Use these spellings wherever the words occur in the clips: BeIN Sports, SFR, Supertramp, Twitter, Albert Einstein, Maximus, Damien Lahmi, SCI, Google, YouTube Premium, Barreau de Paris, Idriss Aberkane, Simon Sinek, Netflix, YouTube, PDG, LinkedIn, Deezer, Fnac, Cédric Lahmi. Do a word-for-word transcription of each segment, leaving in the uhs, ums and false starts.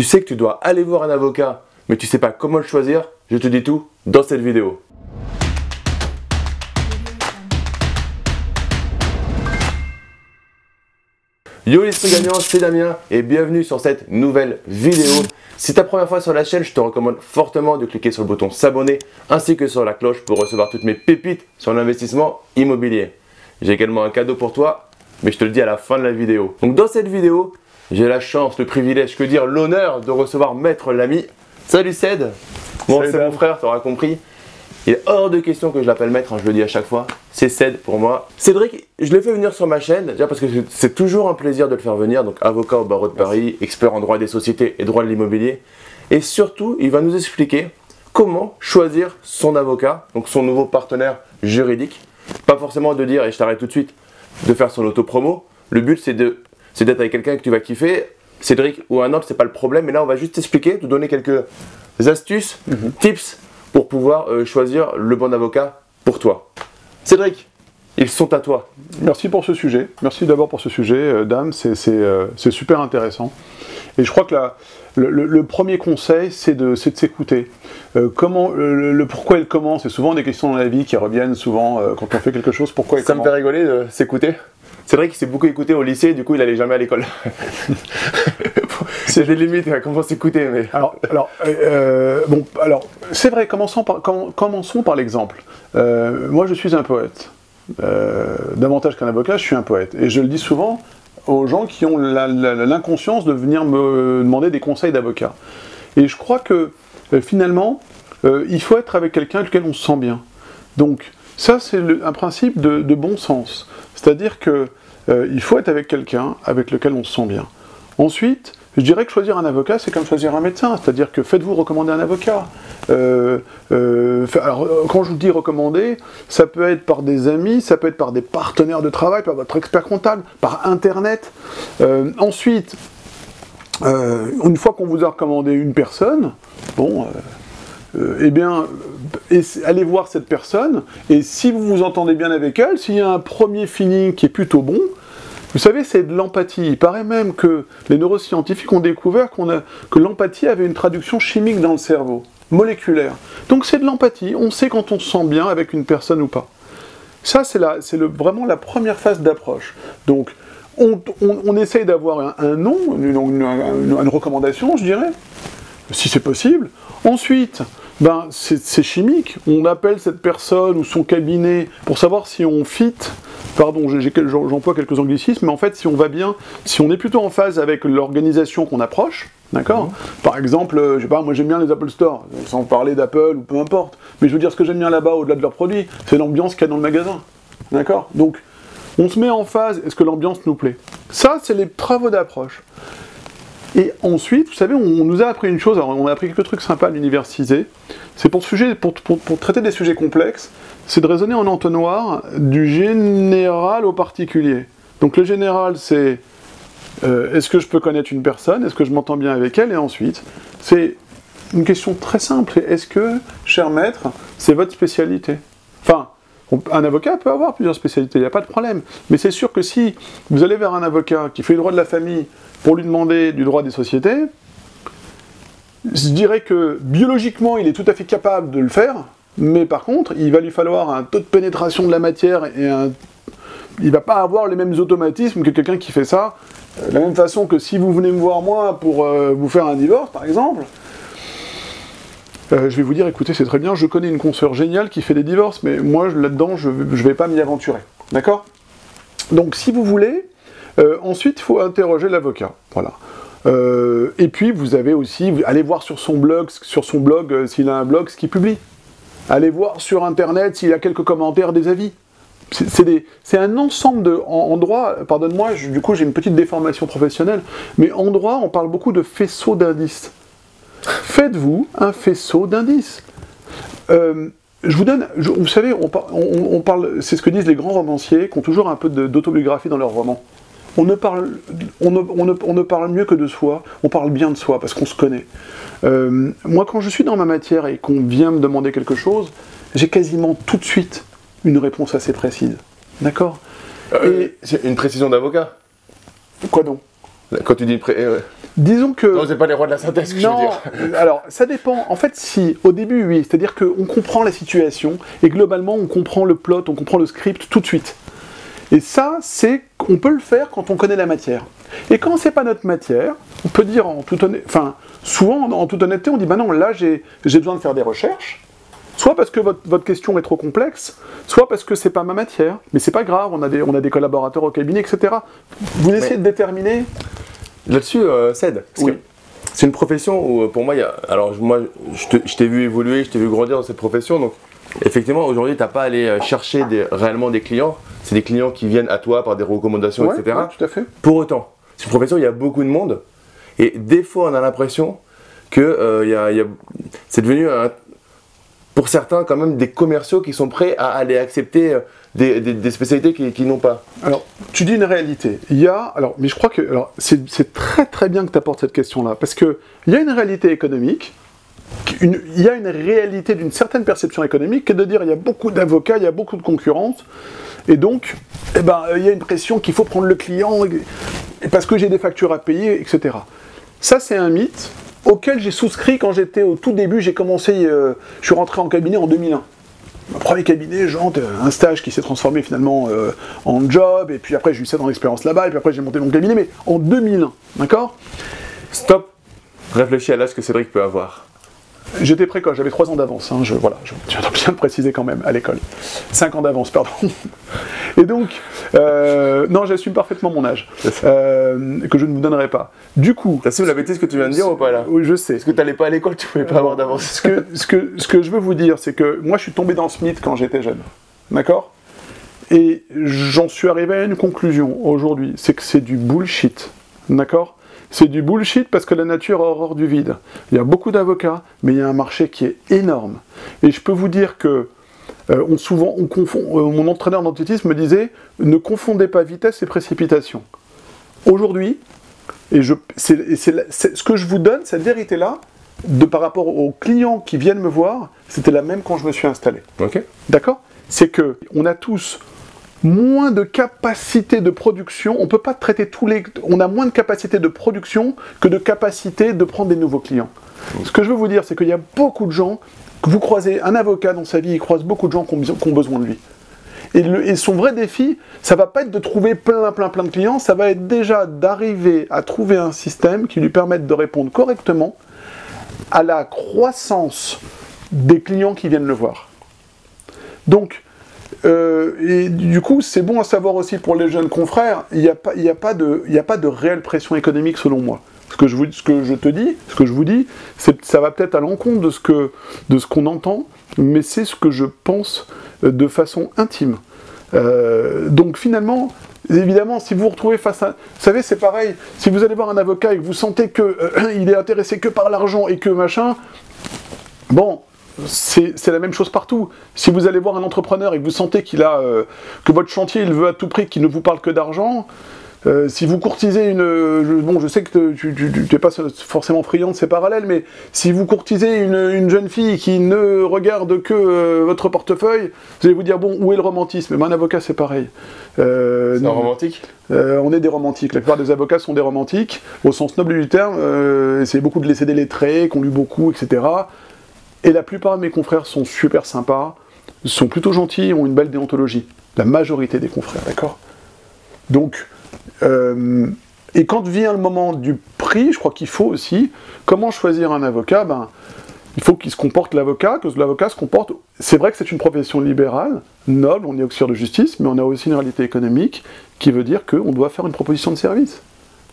Tu sais que tu dois aller voir un avocat, mais tu sais pas comment le choisir? Je te dis tout dans cette vidéo. Yo les trucs gagnants, c'est Damien et bienvenue sur cette nouvelle vidéo. Si c'est ta première fois sur la chaîne, je te recommande fortement de cliquer sur le bouton s'abonner ainsi que sur la cloche pour recevoir toutes mes pépites sur l'investissement immobilier. J'ai également un cadeau pour toi, mais je te le dis à la fin de la vidéo. Donc dans cette vidéo, j'ai la chance, le privilège, que dire, l'honneur de recevoir Maître Lahmi. Salut Céd. Bon, c'est mon frère, t'auras compris. Il est hors de question que je l'appelle maître, hein, je le dis à chaque fois, c'est Céd pour moi. Cédric, je l'ai fait venir sur ma chaîne, déjà parce que c'est toujours un plaisir de le faire venir, donc avocat au barreau de Paris, Merci. expert en droit des sociétés et droit de l'immobilier. Et surtout, il va nous expliquer comment choisir son avocat, donc son nouveau partenaire juridique. Pas forcément de dire, et je t'arrête tout de suite, de faire son auto-promo. Le but, c'est d'être avec quelqu'un que tu vas kiffer. Cédric ou un autre, c'est pas le problème, mais là, on va juste t'expliquer, te donner quelques astuces, mm-hmm. tips, pour pouvoir euh, choisir le bon avocat pour toi. Cédric, ils sont à toi. Merci pour ce sujet. Merci d'abord pour ce sujet, euh, Dame. C'est euh, super intéressant. Et je crois que la, le, le, le premier conseil, c'est de, de s'écouter. Euh, comment, le, le pourquoi et le comment, c'est souvent des questions dans la vie qui reviennent souvent euh, quand on fait quelque chose. Pourquoi et Ça comment. Ça me fait rigoler de s'écouter. C'est vrai qu'il s'est beaucoup écouté au lycée, du coup il n'allait jamais à l'école. C'est des limites, hein, comment s'écouter mais... Alors, alors euh, bon, alors c'est vrai, commençons par, com commençons par l'exemple. Euh, moi je suis un poète. Euh, davantage qu'un avocat, je suis un poète. Et je le dis souvent aux gens qui ont l'inconscience de venir me demander des conseils d'avocat. Et je crois que euh, finalement, euh, il faut être avec quelqu'un avec lequel on se sent bien. Donc ça, c'est un principe de, de bon sens. C'est-à-dire qu'il euh, faut être avec quelqu'un avec lequel on se sent bien. Ensuite, je dirais que choisir un avocat, c'est comme choisir un médecin. C'est-à-dire que faites-vous recommander un avocat. Euh, euh, alors, quand je vous dis recommander, ça peut être par des amis, ça peut être par des partenaires de travail, par votre expert comptable, par Internet. Euh, ensuite, euh, une fois qu'on vous a recommandé une personne, bon... Euh, Euh, eh bien, et, allez voir cette personne, et si vous vous entendez bien avec elle, s'il y a un premier feeling qui est plutôt bon, vous savez, c'est de l'empathie. Il paraît même que les neuroscientifiques ont découvert qu'on a, que l'empathie avait une traduction chimique dans le cerveau, moléculaire. Donc c'est de l'empathie, on sait quand on se sent bien avec une personne ou pas. Ça, c'est la, c'est le, vraiment la première phase d'approche. Donc, on, on, on essaye d'avoir un, un nom, une, une, une, une recommandation, je dirais, si c'est possible. Ensuite, ben, c'est chimique. On appelle cette personne ou son cabinet pour savoir si on fit, pardon, j'emploie quelques anglicismes, mais en fait, si on va bien, si on est plutôt en phase avec l'organisation qu'on approche, d'accord ? Mm-hmm. Par exemple, je sais pas, moi j'aime bien les Apple Store, sans parler d'Apple ou peu importe, mais je veux dire, ce que j'aime bien là-bas, au-delà de leurs produits, c'est l'ambiance qu'il y a dans le magasin, d'accord ? Donc, on se met en phase, est-ce que l'ambiance nous plaît ? Ça, c'est les travaux d'approche. Et ensuite, vous savez, on nous a appris une chose, alors on a appris quelques trucs sympas à l'université, c'est pour, pour, pour, pour traiter des sujets complexes, c'est de raisonner en entonnoir du général au particulier. Donc le général, c'est euh, est-ce que je peux connaître une personne, est-ce que je m'entends bien avec elle, et ensuite, c'est une question très simple, est-ce que, cher maître, c'est votre spécialité? Enfin, un avocat peut avoir plusieurs spécialités, il n'y a pas de problème. Mais c'est sûr que si vous allez vers un avocat qui fait le droit de la famille pour lui demander du droit des sociétés, je dirais que biologiquement, il est tout à fait capable de le faire, mais par contre, il va lui falloir un taux de pénétration de la matière et un... il ne va pas avoir les mêmes automatismes que quelqu'un qui fait ça. De la même façon que si vous venez me voir moi pour euh, vous faire un divorce, par exemple, Euh, je vais vous dire, écoutez, c'est très bien, je connais une consoeur géniale qui fait des divorces, mais moi, là-dedans, je ne vais pas m'y aventurer. D'accord? Donc, si vous voulez, euh, ensuite, il faut interroger l'avocat. Voilà. Euh, et puis, vous avez aussi, allez voir sur son blog, sur son blog euh, s'il a un blog, ce qu'il publie. Allez voir sur Internet s'il a quelques commentaires, des avis. C'est un ensemble de... En, en droit, pardonne-moi, du coup, j'ai une petite déformation professionnelle, mais en droit, on parle beaucoup de faisceaux d'indices. Faites-vous un faisceau d'indices. Euh, je vous donne, je, vous savez, on, par, on, on parle, c'est ce que disent les grands romanciers qui ont toujours un peu d'autobiographie dans leurs romans. On ne, parle, on, ne, on, ne, on ne parle mieux que de soi, on parle bien de soi parce qu'on se connaît. Euh, moi, quand je suis dans ma matière et qu'on vient me demander quelque chose, j'ai quasiment tout de suite une réponse assez précise. D'accord ? euh, Une précision d'avocat ? Quoi donc ? Quand tu dis... Pré... Disons que... Non, vous n'êtes pas les rois de la synthèse, que non, je veux dire. Alors, ça dépend. En fait, si, au début, oui. C'est-à-dire qu'on comprend la situation, et globalement, on comprend le plot, on comprend le script tout de suite. Et ça, c'est qu'on peut le faire quand on connaît la matière. Et quand c'est pas notre matière, on peut dire en toute honnêteté... Enfin, souvent, en toute honnêteté, on dit « Ben non, là, j'ai besoin de faire des recherches. » Soit parce que votre, votre question est trop complexe, soit parce que c'est pas ma matière. Mais c'est pas grave, on a, des, on a des collaborateurs au cabinet, et cetera. Vous essayez Mais... de déterminer... Là-dessus, euh, Céd, oui. C'est une profession où, pour moi, il y a... Alors, moi, je t'ai vu évoluer, je t'ai vu grandir dans cette profession, donc effectivement, aujourd'hui, tu n'as pas à aller chercher des, réellement des clients. C'est des clients qui viennent à toi par des recommandations, ouais, et cetera. Ouais, tout à fait. Pour autant, c'est une profession où il y a beaucoup de monde, et des fois, on a l'impression que euh, y a, y a... c'est devenu, euh, pour certains, quand même, des commerciaux qui sont prêts à aller accepter... Euh, Des, des, des spécialités qui, qui n'ont pas. Alors, tu dis une réalité. Il y a, alors, mais je crois que c'est très très bien que tu apportes cette question-là, parce qu'il y a une réalité économique, une, il y a une réalité d'une certaine perception économique, qui est de dire il y a beaucoup d'avocats, il y a beaucoup de concurrence, et donc, eh ben, il y a une pression qu'il faut prendre le client, parce que j'ai des factures à payer, et cetera. Ça, c'est un mythe auquel j'ai souscrit quand j'étais au tout début, j'ai commencé, euh, je suis rentré en cabinet en deux mille un. Mon premier cabinet, genre, un stage qui s'est transformé finalement euh, en job, et puis après j'ai eu cette expérience là-bas, et puis après j'ai monté mon cabinet, mais en deux mille un, d'accord? Stop. Réfléchis à l'âge que Cédric peut avoir. J'étais précoce, j'avais trois ans d'avance, hein, je, voilà, je tiens bien de préciser quand même, à l'école. cinq ans d'avance, pardon. Et donc, euh, non, j'assume parfaitement mon âge, euh, que je ne vous donnerai pas. Du coup... T'assumes la bêtise que tu viens de dire ou pas, là? Oui, je sais. Parce que t'allais pas à l'école, tu pouvais pas euh, avoir d'avance. Ce que, ce, que, ce que je veux vous dire, c'est que moi, je suis tombé dans ce mythe quand j'étais jeune, d'accord? Et j'en suis arrivé à une conclusion aujourd'hui, c'est que c'est du bullshit, d'accord? C'est du bullshit parce que la nature a horreur du vide. Il y a beaucoup d'avocats, mais il y a un marché qui est énorme. Et je peux vous dire que euh, on souvent, on confond, euh, mon entraîneur d'enthétisme me disait « Ne confondez pas vitesse et précipitation ». Aujourd'hui, et, je, c'est, et c'est, ce que je vous donne, cette vérité-là, de par rapport aux clients qui viennent me voir, c'était la même quand je me suis installé. Okay. D'accord? C'est que on a tous... moins de capacité de production, on peut pas traiter tous les... On a moins de capacité de production que de capacité de prendre des nouveaux clients. Ce que je veux vous dire, c'est qu'il y a beaucoup de gens, que vous croisez un avocat dans sa vie, il croise beaucoup de gens qui ont, qui ont besoin de lui. Et, le, et son vrai défi, ça va pas être de trouver plein, plein, plein de clients, ça va être déjà d'arriver à trouver un système qui lui permette de répondre correctement à la croissance des clients qui viennent le voir. Donc, Euh, et du coup, c'est bon à savoir aussi pour les jeunes confrères, il n'y a, a, a pas de réelle pression économique selon moi. Ce que je, vous, ce que je te dis, ce que je vous dis, ça va peut-être à l'encontre de ce que, de ce qu'on entend, mais c'est ce que je pense de façon intime. Euh, donc finalement, évidemment, si vous vous retrouvez face à... Vous savez, c'est pareil, si vous allez voir un avocat et que vous sentez qu'il euh, est intéressé que par l'argent et que machin, bon... C'est la même chose partout. Si vous allez voir un entrepreneur et que vous sentez qu'il a euh, que votre chantier, il veut à tout prix qu'il ne vous parle que d'argent, euh, si vous courtisez une... Euh, je, bon, je sais que tu n'es pas forcément friand de ces parallèles, mais si vous courtisez une, une jeune fille qui ne regarde que euh, votre portefeuille, vous allez vous dire, bon, où est le romantisme? Ben, un avocat, c'est pareil. Euh, c'est un romantique euh, On est des romantiques. La plupart des avocats sont des romantiques, au sens noble du terme. Euh, c'est beaucoup de laisser des lettrés, qu'on lit beaucoup, et cetera Et la plupart de mes confrères sont super sympas, sont plutôt gentils, ont une belle déontologie. La majorité des confrères, d'accord? Donc, euh, et quand vient le moment du prix, je crois qu'il faut aussi, comment choisir un avocat? Ben, il faut qu'il se comporte l'avocat, que l'avocat se comporte... C'est vrai que c'est une profession libérale, noble, on est auxiliaire de justice, mais on a aussi une réalité économique qui veut dire qu'on doit faire une proposition de service.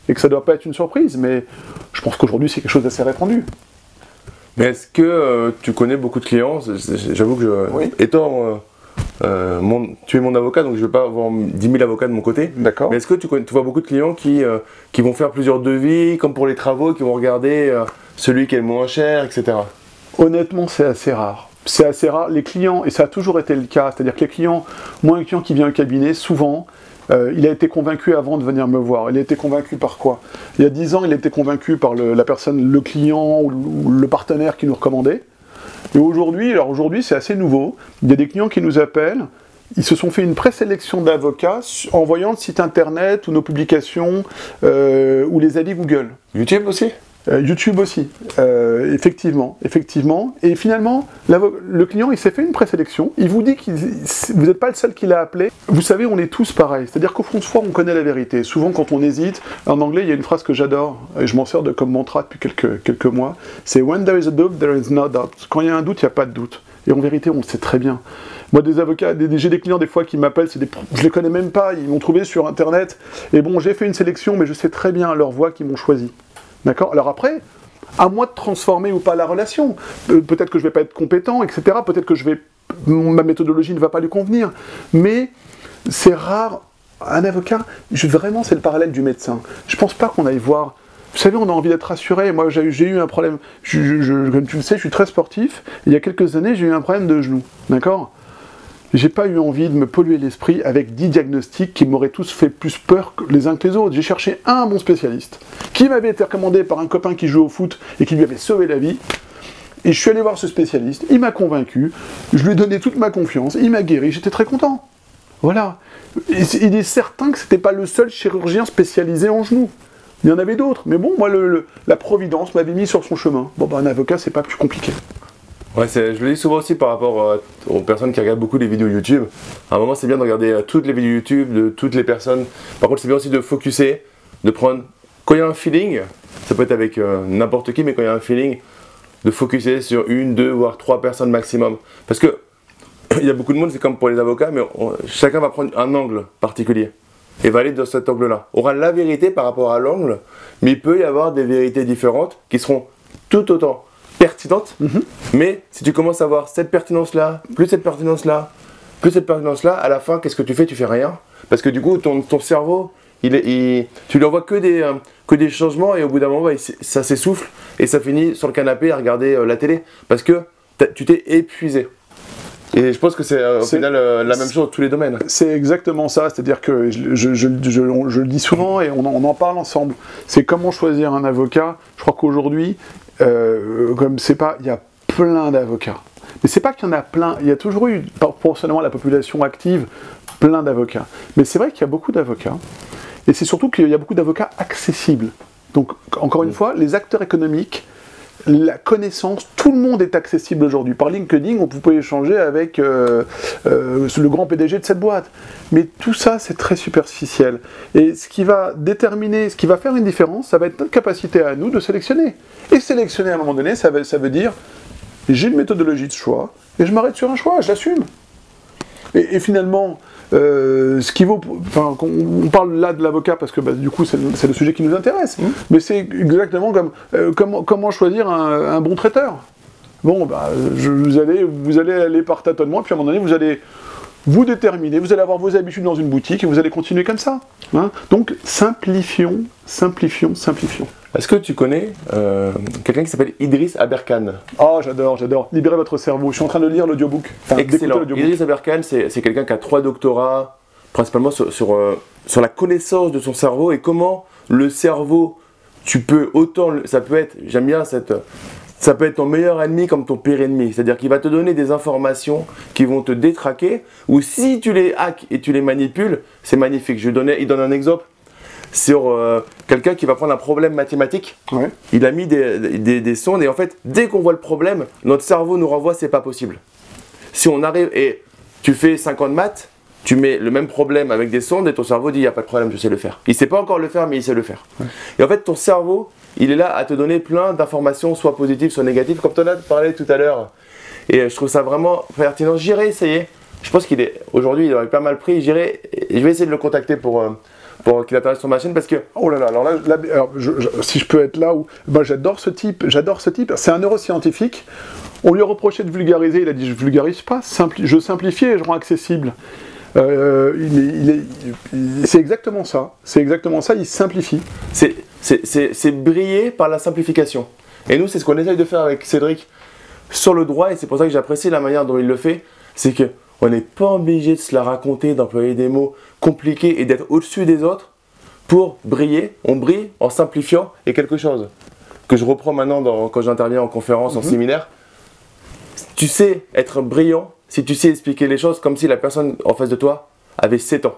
Et que ça ne doit pas être une surprise, mais je pense qu'aujourd'hui c'est quelque chose d'assez répandu. Mais est-ce que euh, tu connais beaucoup de clients? J'avoue que je... Oui. Étant... Euh, euh, mon, tu es mon avocat, donc je ne vais pas avoir dix mille avocats de mon côté. D'accord. Mais est-ce que tu, tu vois beaucoup de clients qui, euh, qui vont faire plusieurs devis, comme pour les travaux, qui vont regarder euh, celui qui est le moins cher, et cetera? Honnêtement, c'est assez rare. C'est assez rare. Les clients, et ça a toujours été le cas, c'est-à-dire que les clients, moi un client qui vient au cabinet, souvent, Euh, il a été convaincu avant de venir me voir. Il a été convaincu par quoi? Il y a dix ans, il a été convaincu par le, la personne, le client ou le, ou le partenaire qui nous recommandait. Et aujourd'hui, alors aujourd'hui c'est assez nouveau, il y a des clients qui nous appellent ils se sont fait une présélection d'avocats en voyant le site internet ou nos publications euh, ou les avis Google. YouTube aussi ? euh, YouTube aussi, euh, effectivement, effectivement. Et finalement, le client, il s'est fait une présélection. Il vous dit que vous n'êtes pas le seul qui l'a appelé. Vous savez, on est tous pareils. C'est-à-dire qu'au fond de soi, on connaît la vérité. Souvent, quand on hésite, en anglais, il y a une phrase que j'adore et je m'en sers de comme mantra depuis quelques, quelques mois. C'est « When there is a doubt, there is no doubt ». Quand il y a un doute, il n'y a pas de doute. Et en vérité, on le sait très bien. Moi, des avocats, j'ai des clients des fois qui m'appellent, c'est des, je les connais même pas, ils m'ont trouvé sur Internet. Et bon, j'ai fait une sélection, mais je sais très bien leur voix qu'ils m'ont choisi. D'accord? Alors après, à moi de transformer ou pas la relation. Peut-être que je ne vais pas être compétent, et cetera. Peut-être que je vais, ma méthodologie ne va pas lui convenir. Mais c'est rare. Un avocat, je, vraiment, c'est le parallèle du médecin. Je ne pense pas qu'on aille voir... Vous savez, on a envie d'être rassuré. Moi, j'ai eu un problème. Je, je, je, comme tu le sais, je suis très sportif. Il y a quelques années, j'ai eu un problème de genou. D'accord ? J'ai pas eu envie de me polluer l'esprit avec dix diagnostics qui m'auraient tous fait plus peur que les uns que les autres. J'ai cherché un bon spécialiste qui m'avait été recommandé par un copain qui jouait au foot et qui lui avait sauvé la vie. Et je suis allé voir ce spécialiste. Il m'a convaincu. Je lui ai donné toute ma confiance. Il m'a guéri. J'étais très content. Voilà. Il est certain que c'était pas le seul chirurgien spécialisé en genoux. Il y en avait d'autres, mais bon, moi, le, le, la Providence m'avait mis sur son chemin. Bon, ben, un avocat, c'est pas plus compliqué. Ouais, je le dis souvent aussi par rapport euh, aux personnes qui regardent beaucoup les vidéos YouTube. À un moment, c'est bien de regarder euh, toutes les vidéos YouTube de toutes les personnes. Par contre, c'est bien aussi de focuser, de prendre... Quand il y a un feeling, ça peut être avec euh, n'importe qui, mais quand il y a un feeling, de focuser sur une, deux, voire trois personnes maximum. Parce que il y a beaucoup de monde, c'est comme pour les avocats, mais on, chacun va prendre un angle particulier. Et valide dans cet angle-là. On aura la vérité par rapport à l'angle, mais il peut y avoir des vérités différentes qui seront tout autant pertinentes. Mm-hmm. Mais si tu commences à voir cette pertinence-là, plus cette pertinence-là, plus cette pertinence-là, à la fin, qu'est-ce que tu fais? Tu fais rien. Parce que du coup, ton, ton cerveau, il, il, tu lui envoies que des, euh, que des changements et au bout d'un moment, il, ça s'essouffle et ça finit sur le canapé à regarder euh, la télé. Parce que tu t'es épuisé. Et je pense que c'est euh, au final euh, la même chose dans tous les domaines. C'est exactement ça, c'est-à-dire que je, je, je, je, on, je le dis souvent et on, on en parle ensemble. C'est comment choisir un avocat. Je crois qu'aujourd'hui, euh, comme c'est pas, il y a plein d'avocats. Mais c'est pas qu'il y en a plein, il y a toujours eu, proportionnellement à la population active, plein d'avocats. Mais c'est vrai qu'il y a beaucoup d'avocats et c'est surtout qu'il y a beaucoup d'avocats accessibles. Donc encore une fois, les acteurs économiques, la connaissance, tout le monde est accessible aujourd'hui. Par LinkedIn, on peut échanger avec euh, euh, le grand P D G de cette boîte. Mais tout ça, c'est très superficiel. Et ce qui va déterminer, ce qui va faire une différence, ça va être notre capacité à nous de sélectionner. Et sélectionner à un moment donné, ça veut, ça veut dire, j'ai une méthodologie de choix, et je m'arrête sur un choix, je l'assume. Et, et finalement, euh, ce qui vaut... Enfin, on, on parle là de l'avocat parce que bah, du coup, c'est le, le sujet qui nous intéresse. Mmh. Mais c'est exactement comme euh, comment, comment choisir un, un bon traiteur. Bon, bah, je, vous, allez, vous allez aller par tâtonnement, puis à un moment donné, vous allez vous déterminer, vous allez avoir vos habitudes dans une boutique et vous allez continuer comme ça. Hein. Donc, simplifions, simplifions, simplifions. Est-ce que tu connais euh, quelqu'un qui s'appelle Idriss Aberkane? Oh, j'adore, j'adore. Libérez votre cerveau. Je suis en train de lire l'audiobook. Enfin, excellent. Idriss Aberkane, c'est quelqu'un qui a trois doctorats, principalement sur, sur, euh, sur la connaissance de son cerveau et comment le cerveau, tu peux autant... Ça peut être, j'aime bien cette... Ça peut être ton meilleur ennemi comme ton pire ennemi. C'est-à-dire qu'il va te donner des informations qui vont te détraquer ou si tu les hacks et tu les manipules, c'est magnifique. Je donnais, il donne un exemple. Sur euh, quelqu'un qui va prendre un problème mathématique, ouais. Il a mis des, des, des sondes et en fait, dès qu'on voit le problème, notre cerveau nous renvoie, c'est pas possible. Si on arrive et tu fais cinquante maths, tu mets le même problème avec des sondes et ton cerveau dit, il n'y a pas de problème, je sais le faire. Il sait pas encore le faire, mais il sait le faire. Ouais. Et en fait, ton cerveau, il est là à te donner plein d'informations, soit positives, soit négatives, comme on a parlé tout à l'heure. Et je trouve ça vraiment pertinent. J'irai essayer. Je pense qu'il est aujourd'hui, il aurait pas mal pris. J'irai, je vais essayer de le contacter pour... Euh, Pour qu'il intéresse son machine parce que... Oh là là, alors là, là alors je, je, si je peux être là, où, ben j'adore ce type, j'adore ce type. C'est un neuroscientifique, on lui a reproché de vulgariser, il a dit je vulgarise pas, simpli, je simplifie et je rends accessible. Euh, il est, il est, c'est exactement ça, c'est exactement ça, il simplifie. C'est briller par la simplification. Et nous, c'est ce qu'on essaye de faire avec Cédric sur le droit et c'est pour ça que j'apprécie la manière dont il le fait, c'est que on n'est pas obligé de se la raconter, d'employer des mots compliqués et d'être au-dessus des autres pour briller. On brille en simplifiant et quelque chose que je reprends maintenant dans, quand j'interviens en conférence, mm-hmm. en séminaire. Tu sais être brillant si tu sais expliquer les choses comme si la personne en face de toi avait sept ans.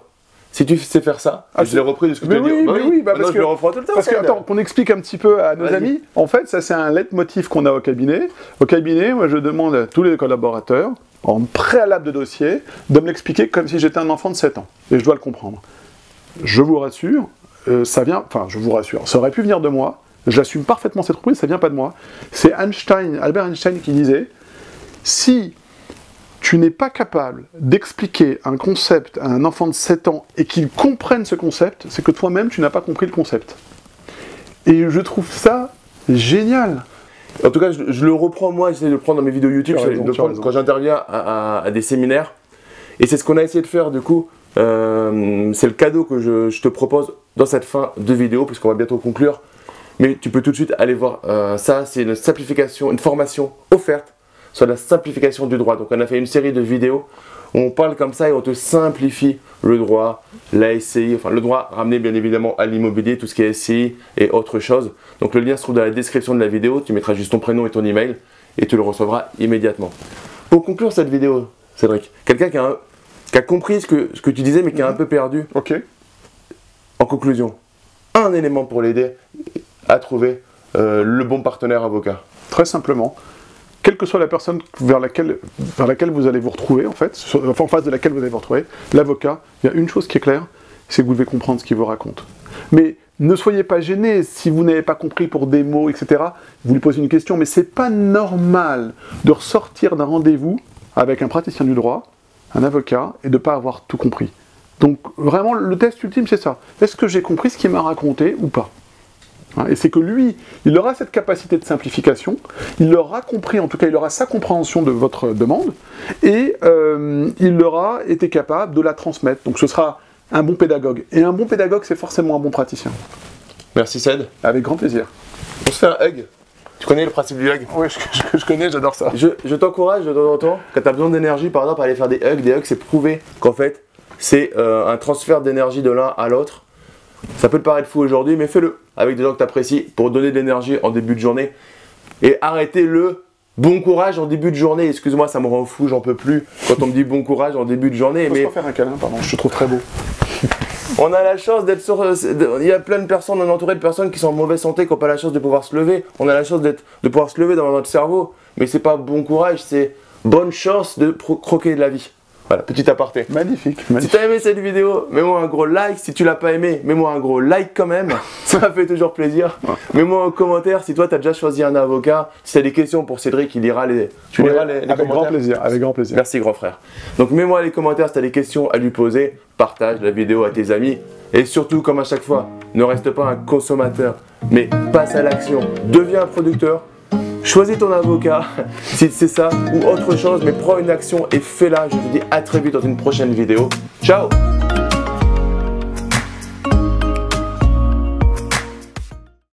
Si tu sais faire ça, ah, je l'ai repris de ce que tu as dit. Mais oui, bah parce que je le reprends tout le temps. Parce que, attends, qu'on explique un petit peu à nos amis. En fait, ça, c'est un leitmotiv qu'on a au cabinet. Au cabinet, moi, je demande à tous les collaborateurs, en préalable de dossier, de me l'expliquer comme si j'étais un enfant de sept ans. Et je dois le comprendre. Je vous rassure, euh, ça vient... Enfin, je vous rassure, ça aurait pu venir de moi. J'assume parfaitement cette reprise, ça vient pas de moi. C'est Einstein, Albert Einstein qui disait, si... tu n'es pas capable d'expliquer un concept à un enfant de sept ans et qu'il comprenne ce concept, c'est que toi-même, tu n'as pas compris le concept. Et je trouve ça génial. En tout cas, je, je le reprends, moi, j'essaie de le prendre dans mes vidéos YouTube, raison, de prendre, quand j'interviens à, à, à des séminaires. Et c'est ce qu'on a essayé de faire, du coup. Euh, c'est le cadeau que je, je te propose dans cette fin de vidéo, puisqu'on va bientôt conclure. Mais tu peux tout de suite aller voir euh, ça. C'est une simplification, une formation offerte sur la simplification du droit. Donc on a fait une série de vidéos où on parle comme ça et on te simplifie le droit, la S C I, enfin le droit ramené bien évidemment à l'immobilier, tout ce qui est S C I et autre chose. Donc le lien se trouve dans la description de la vidéo, tu mettras juste ton prénom et ton email et tu le recevras immédiatement. Pour conclure cette vidéo, Cédric, quelqu'un qui a, qui a compris ce que, ce que tu disais mais qui a un peu perdu. Ok. En conclusion, un élément pour l'aider à trouver euh, le bon partenaire avocat. Très simplement. Quelle que soit la personne vers laquelle, vers laquelle vous allez vous retrouver, en fait, sur, enfin, en face de laquelle vous allez vous retrouver, l'avocat, il y a une chose qui est claire, c'est que vous devez comprendre ce qu'il vous raconte. Mais ne soyez pas gêné si vous n'avez pas compris pour des mots, et cetera. Vous lui posez une question, mais c'est pas normal de ressortir d'un rendez-vous avec un praticien du droit, un avocat, et de ne pas avoir tout compris. Donc vraiment, le test ultime, c'est ça. Est-ce que j'ai compris ce qu'il m'a raconté ou pas ? Et c'est que lui, il aura cette capacité de simplification, il aura compris, en tout cas, il aura sa compréhension de votre demande, et euh, il aura été capable de la transmettre. Donc ce sera un bon pédagogue. Et un bon pédagogue, c'est forcément un bon praticien. Merci Céd. Avec grand plaisir. On se fait un hug. Tu connais le principe du hug? Oui, je, je, je connais, j'adore ça. Je, je t'encourage de temps en temps, quand tu as besoin d'énergie, par exemple, à aller faire des hugs. Des hugs, c'est prouver qu'en fait, c'est euh, un transfert d'énergie de l'un à l'autre. Ça peut te paraître fou aujourd'hui, mais fais-le avec des gens que tu apprécies pour donner de l'énergie en début de journée. Et arrêtez le bon courage en début de journée. Excuse-moi, ça me rend fou, j'en peux plus quand on me dit bon courage en début de journée. Faut mais faire un câlin, pardon, je te trouve très beau. On a la chance d'être sur... Il y a plein de personnes, on est entouré de personnes qui sont en mauvaise santé, qui n'ont pas la chance de pouvoir se lever. On a la chance de pouvoir se lever dans notre cerveau. Mais c'est pas bon courage, c'est bonne chance de croquer de la vie. Voilà, petit aparté. Magnifique, magnifique. Si t'as aimé cette vidéo, mets-moi un gros like. Si tu l'as pas aimé, mets-moi un gros like quand même. Ça fait toujours plaisir. Ouais. Mets-moi en commentaire si toi t'as déjà choisi un avocat. Si t'as des questions pour Cédric, il lira les, tu ouais, liras les, les avec commentaires. Grand plaisir, avec grand plaisir. Merci grand frère. Donc mets-moi les commentaires si t'as des questions à lui poser. Partage la vidéo à tes amis. Et surtout, comme à chaque fois, ne reste pas un consommateur, mais passe à l'action. Deviens un producteur. Choisis ton avocat, si c'est ça, ou autre chose, mais prends une action et fais-la. Je vous dis à très vite dans une prochaine vidéo. Ciao!